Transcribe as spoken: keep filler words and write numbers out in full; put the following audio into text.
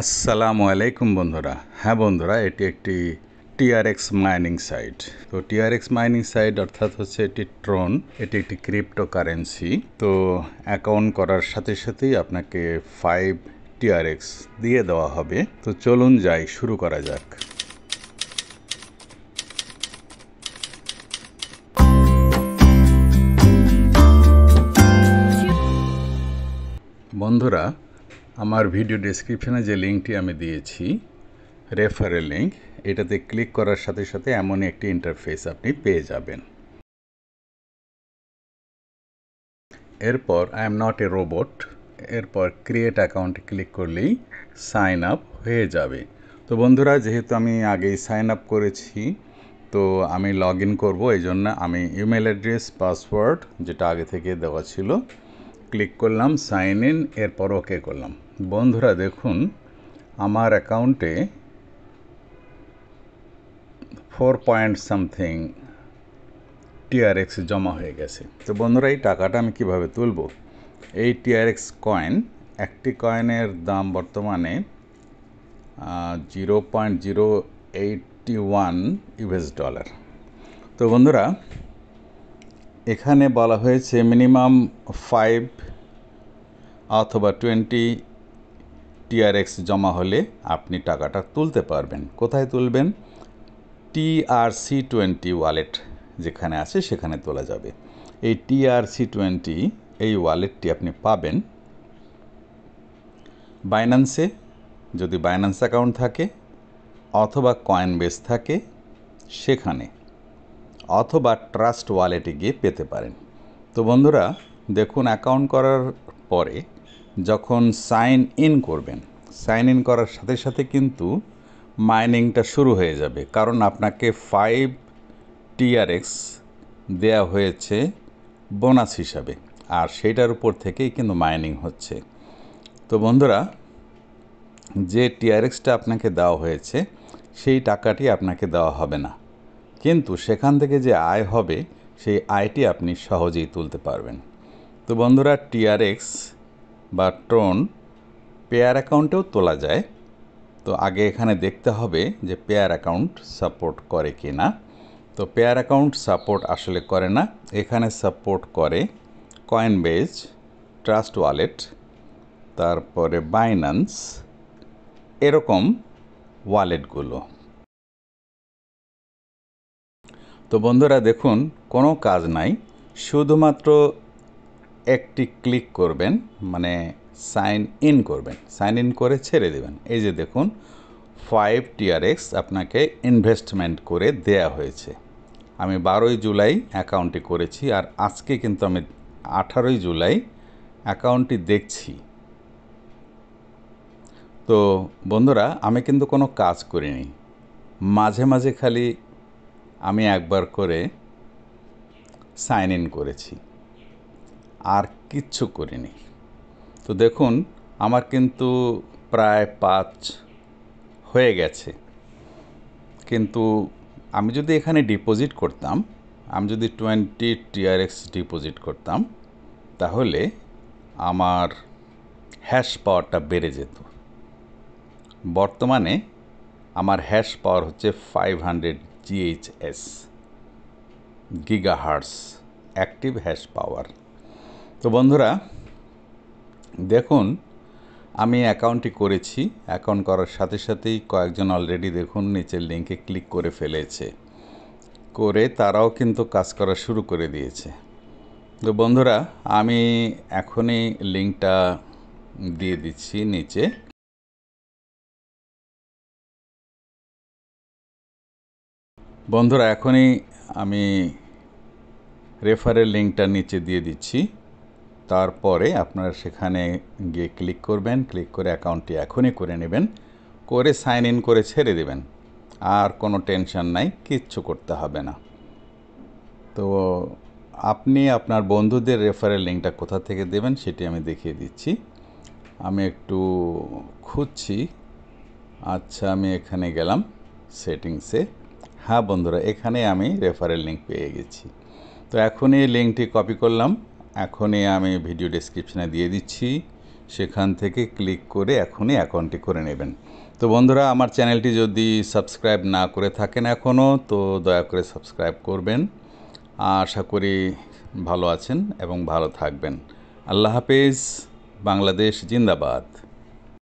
আসসালামু আলাইকুম বন্ধুরা। হ্যাঁ বন্ধুরা, এটি একটি টিআরএক্স মাইনিং সাইট। তো টিআরএক্স মাইনিং সাইট অর্থাৎ হচ্ছে এটি ট্রন, এটি একটি ক্রিপ্টো কারেন্সি। তো অ্যাকাউন্ট করার সাথে সাথেই আপনাকে ফাইভ টিআরএক্স দিয়ে দেওয়া হবে। তো চলুন যাই, শুরু করা যাক। বন্ধুরা, আমার ভিডিও ডেসক্রিপশানে যে লিঙ্কটি আমি দিয়েছি, রেফারেল লিঙ্ক, এটাতে ক্লিক করার সাথে সাথে এমনই একটি ইন্টারফেস আপনি পেয়ে যাবেন। এরপর I am not a robot, এরপর ক্রিয়েট অ্যাকাউন্টে ক্লিক করলেই সাইন আপ হয়ে যাবে। তো বন্ধুরা, যেহেতু আমি আগেই সাইন আপ করেছি, তো আমি লগ ইন করবো। এই জন্য আমি ইমেল অ্যাড্রেস, পাসওয়ার্ড যেটা আগে থেকে দেওয়া ছিল, ক্লিক করলাম সাইন ইন, এরপর ওকে করলাম। বন্ধুরা দেখুন, আমার অ্যাকাউন্টে ফোর পয়েন্ট সামথিং টিআরএক্স জমা হয়ে গেছে। তো বন্ধুরা, এই টাকাটা আমি কিভাবে তুলব? এই টিআরএক্স কয়েন, একটি কয়েনের দাম বর্তমানে zero point zero eighty one US dollar. তো বন্ধুরা, এখানে বলা হয়েছে মিনিমাম ফাইভ অথবা টোয়েন্টি টিআরএক্স জমা হলে আপনি টাকাটা তুলতে পারবেন। কোথায় তুলবেন? টিআরসি টোয়েন্টি ওয়ালেট যেখানে আছে সেখানে তোলা যাবে। এই টিআরসি টোয়েন্টি এই ওয়ালেটটি আপনি পাবেন বাইন্যান্সে, যদি বাইন্যান্স অ্যাকাউন্ট থাকে, অথবা কয়েনবেস থাকে সেখানে, অথবা ট্রাস্ট ওয়ালেটে গিয়ে পেতে পারেন। তো বন্ধুরা দেখুন, অ্যাকাউন্ট করার পরে যখন সাইন ইন করবেন, সাইন ইন করার সাথে সাথে কিন্তু মাইনিংটা শুরু হয়ে যাবে, কারণ আপনাকে ফাইভ টিআরএক্স দেয়া হয়েছে বোনাস হিসাবে, আর সেটার উপর থেকেই কিন্তু মাইনিং হচ্ছে। তো বন্ধুরা, যে টিআরএক্সটা আপনাকে দেওয়া হয়েছে সেই টাকাটি আপনাকে দেওয়া হবে না, কিন্তু সেখান থেকে যে আয় হবে সেই আয়টি আপনি সহজেই তুলতে পারবেন। তো বন্ধুরা, টিআরএক্স বা ট্রন পেয়ার অ্যাকাউন্টেও তোলা যায়। তো আগে এখানে দেখতে হবে যে পেয়ার অ্যাকাউন্ট সাপোর্ট করে কি না। তো পেয়ার অ্যাকাউন্ট সাপোর্ট আসলে করে না, এখানে সাপোর্ট করে কয়েনবেজ, ট্রাস্ট ওয়ালেট, তারপরে বাইন্যান্স, এরকম ওয়ালেটগুলো। তো বন্ধুরা দেখুন, কোনো কাজ নাই, শুধুমাত্র একটি ক্লিক করবেন, মানে সাইন ইন করবেন, সাইন ইন করে ছেড়ে দেবেন। এই যে দেখুন, ফাইভ টিআরএক্স আপনাকে ইনভেস্টমেন্ট করে দেয়া হয়েছে। আমি বারোই জুলাই অ্যাকাউন্টটি করেছি, আর আজকে কিন্তু আমি আঠারোই জুলাই অ্যাকাউন্টটি দেখছি। তো বন্ধুরা, আমি কিন্তু কোনো কাজ করিনি, মাঝে মাঝে খালি আমি একবার করে সাইন ইন করেছি, আর কিচ্ছু করিনি। তো দেখুন, আমার কিন্তু প্রায় পাঁচ হয়ে গেছে, কিন্তু আমি যদি এখানে ডিপোজিট করতাম, আমি যদি টোয়েন্টি টিআরএক্স ডিপোজিট করতাম, তাহলে আমার হ্যাশ পাওয়ারটা বেড়ে যেত। বর্তমানে আমার হ্যাশ পাওয়ার হচ্ছে five hundred G H S gigahertz active hash power. তো বন্ধুরা দেখুন, আমি অ্যাকাউন্টটি করেছি, অ্যাকাউন্ট করার সাথে সাথেই কয়েকজন অলরেডি দেখুন নিচের লিঙ্কে ক্লিক করে ফেলেছে, করে তারাও কিন্তু কাজ করা শুরু করে দিয়েছে। তো বন্ধুরা, আমি এখনই লিঙ্কটা দিয়ে দিচ্ছি নিচে। বন্ধুরা এখনই আমি রেফারেল লিঙ্কটা নিচে দিয়ে দিচ্ছি, তারপরে আপনারা সেখানে গিয়ে ক্লিক করবেন, ক্লিক করে অ্যাকাউন্টটি এখনই করে নেবেন, করে সাইন ইন করে ছেড়ে দেবেন। আর কোনো টেনশন নাই, কিচ্ছু করতে হবে না। তো আপনি আপনার বন্ধুদের রেফারেল লিঙ্কটা কোথা থেকে দেবেন সেটি আমি দেখিয়ে দিচ্ছি। আমি একটু খুঁজছি। আচ্ছা, আমি এখানে গেলাম সেটিংসে। হ্যাঁ বন্ধুরা, এখানে আমি রেফারেল লিঙ্ক পেয়ে গেছি। তো এখনই লিঙ্কটি কপি করলাম, এখনই আমি ভিডিও ডেসক্রিপশানে দিয়ে দিচ্ছি, সেখান থেকে ক্লিক করে এখনই অ্যাকাউন্টটি করে নেবেন। তো বন্ধুরা, আমার চ্যানেলটি যদি সাবস্ক্রাইব না করে থাকেন এখনও, তো দয়া করে সাবস্ক্রাইব করবেন। আশা করি ভালো আছেন এবং ভালো থাকবেন। আল্লাহ হাফেজ। বাংলাদেশ জিন্দাবাদ।